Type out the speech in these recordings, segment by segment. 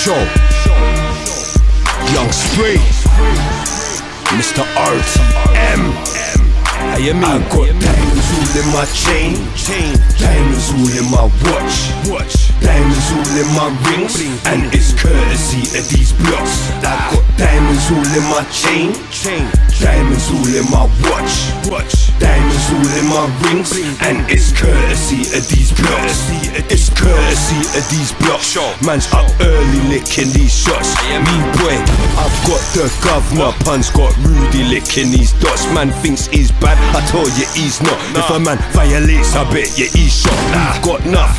show. Young Spray, Mr. Art M. How you mean? I got diamonds all in my chain, diamonds all in my watch, diamonds all in my rings, and it's courtesy of these blocks. I got diamonds all in my chain, diamonds all in my watch, diamonds all in my rings, and it's courtesy of these blocks. It's courtesy of these blocks. Man's up early licking these shots. Me boy, I've got the governor, pun's got Rudy licking these dots. Man thinks he's bad, I tell you he's not. If a man violates, I bet you he's shot. We've got enough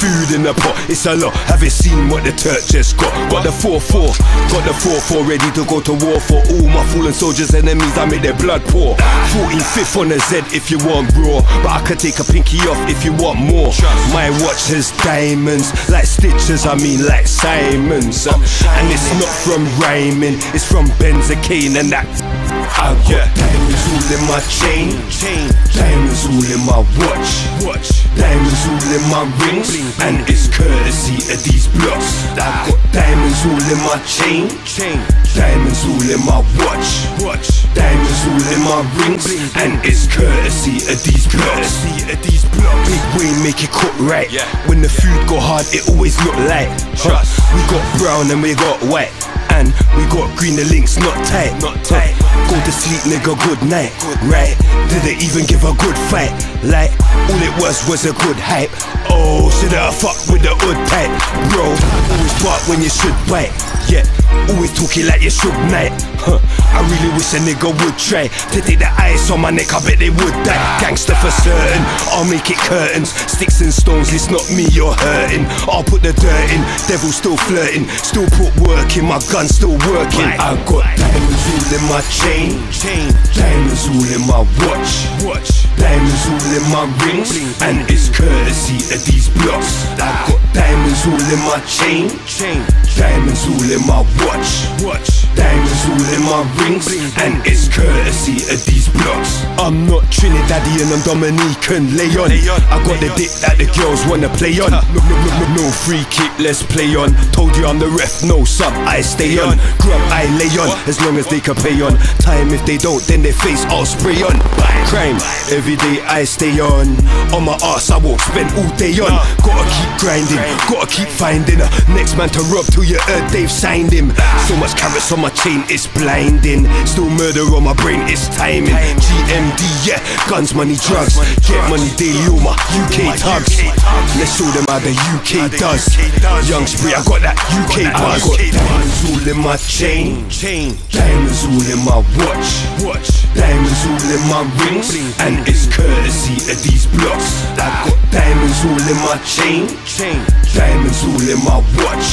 food in the pot. It's a lot. Haven't seen what the Turk just got. Got the 4-4 ready to go to war for all my fallen soldiers, enemies. I made their blood pour. 45th on the Z if you want raw, but I could take a pinky off if you want more. My watch has diamonds like stitches, I mean like Simons, and it's not from rhyming, it's from Benzocaine and that. I got diamonds all in my chain, diamonds all in my watch, diamonds all in my rings, and it's courtesy of these blocks. I got diamonds all in my chain, diamonds all in my watch, diamonds all in my rings, and it's courtesy of these blocks. Big Wayne make it cook right. When the food go hard, it always look light. We got brown and we got white, and we got green, the link's not tight. Go to sleep, nigga, good night. Right, didn't even give a good fight. Like, all it was a good hype. Oh, shoulda fucked with the hood type. Bro, always bark when you should bite. Yeah, always talking like you should night. I really wish a nigga would try to take the ice on my neck, I bet they would die. Gangster for certain, I'll make it curtains. Sticks and stones, it's not me you're hurting. I'll put the dirt in, devil still flirting. Still put work in, my gun still working. I got diamonds all in my chain, diamonds all in my watch, diamonds all in my rings, and it's courtesy of these blocks. I got diamonds all in my chain, diamonds all in my watch, diamonds all in my rings, and it's courtesy of these blocks. I'm not Trinidadian, I'm Dominican, Leon. I got the dick that the girls wanna play on. No free kick, let's play on. Told you I'm the ref, no sub, I stay on. Grub, I lay on, as long as they can pay on time. If they don't, then their face I'll spray on. Crime, every day I stay on. On my ass, I won't spend all day on. Gotta keep grinding, gotta keep finding a next man to rob till you heard they've signed him. So much carrots on my chain, it's blinding. Still murder on my brain, it's timing. GMD, yeah, guns, money, drugs. Get money daily, all my UK thugs. Let's show them how the UK does. Young Spray, I got that UK buzz. I got diamonds all in my chain, diamonds all in my watch, diamonds all in my rings, and it's courtesy of these blocks. I got diamonds all in my chain, diamonds all in my watch,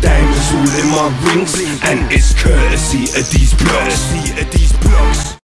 diamonds all in my rings, and it's courtesy of these blocks.